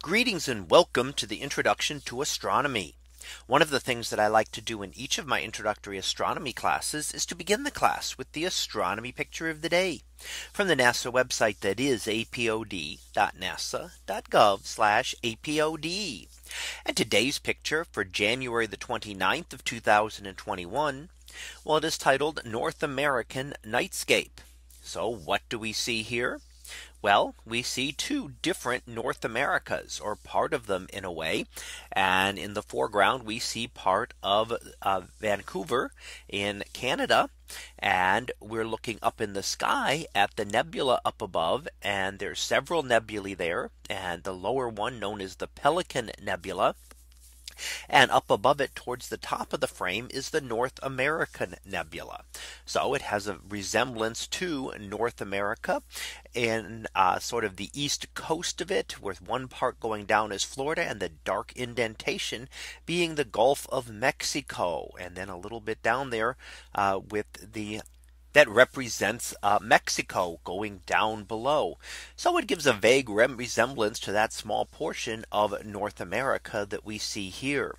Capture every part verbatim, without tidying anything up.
Greetings and welcome to the introduction to astronomy. One of the things that I like to do in each of my introductory astronomy classes is to begin the class with the astronomy picture of the day from the NASA website, that is A P O D dot nasa dot gov slash apod. And today's picture for January the twenty-ninth of two thousand twenty-one. Well, it is titled North American Nightscape. So what do we see here? Well, we see two different North Americas, or part of them in a way. And in the foreground, we see part of uh, Vancouver in Canada. And we're looking up in the sky at the nebula up above, and there's several nebulae there, and the lower one known as the Pelican Nebula. And up above it towards the top of the frame is the North American Nebula. So it has a resemblance to North America in uh, sort of the east coast of it, with one part going down as Florida and the dark indentation being the Gulf of Mexico. And then a little bit down there uh, with the that represents uh, Mexico going down below. So it gives a vague resemblance to that small portion of North America that we see here.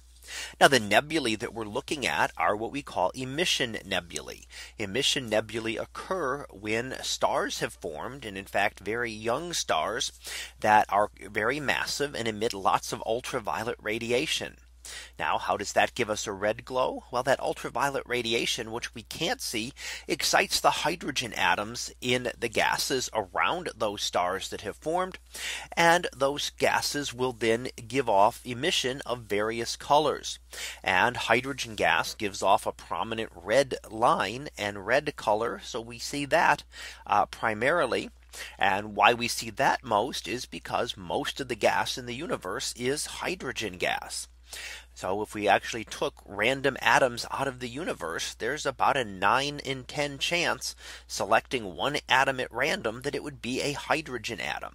Now, the nebulae that we're looking at are what we call emission nebulae. Emission nebulae occur when stars have formed, and in fact very young stars that are very massive and emit lots of ultraviolet radiation. Now, how does that give us a red glow? Well, that ultraviolet radiation, which we can't see, excites the hydrogen atoms in the gases around those stars that have formed. And those gases will then give off emission of various colors. And hydrogen gas gives off a prominent red line and red color. So we see that uh, primarily. And why we see that most is because most of the gas in the universe is hydrogen gas. So if we actually took random atoms out of the universe, there's about a nine in ten chance, selecting one atom at random, that it would be a hydrogen atom.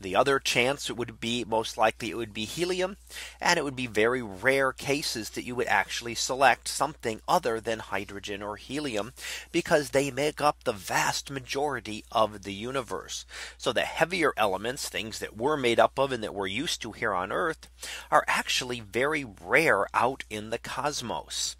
The other chance it would be most likely it would be helium, and it would be very rare cases that you would actually select something other than hydrogen or helium, because they make up the vast majority of the universe. So the heavier elements, things that we're made up of and that we're used to here on Earth, are actually very rare out in the cosmos.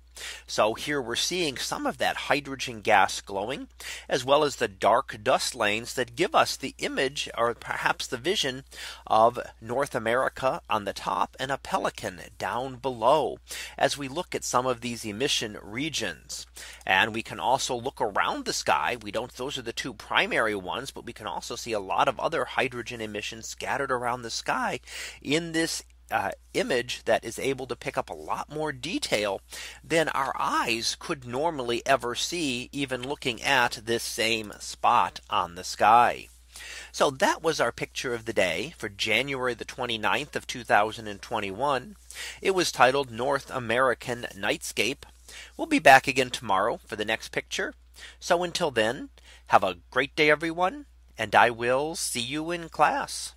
So here we're seeing some of that hydrogen gas glowing, as well as the dark dust lanes that give us the image, or perhaps the vision, of North America on the top and a pelican down below as we look at some of these emission regions. And we can also look around the sky. We don't those are the two primary ones, but we can also see a lot of other hydrogen emissions scattered around the sky in this Uh, image that is able to pick up a lot more detail than our eyes could normally ever see, even looking at this same spot on the sky. So that was our picture of the day for January the twenty-ninth of two thousand twenty-one. It was titled North American Nightscape. We'll be back again tomorrow for the next picture. So until then, have a great day, everyone, and I will see you in class.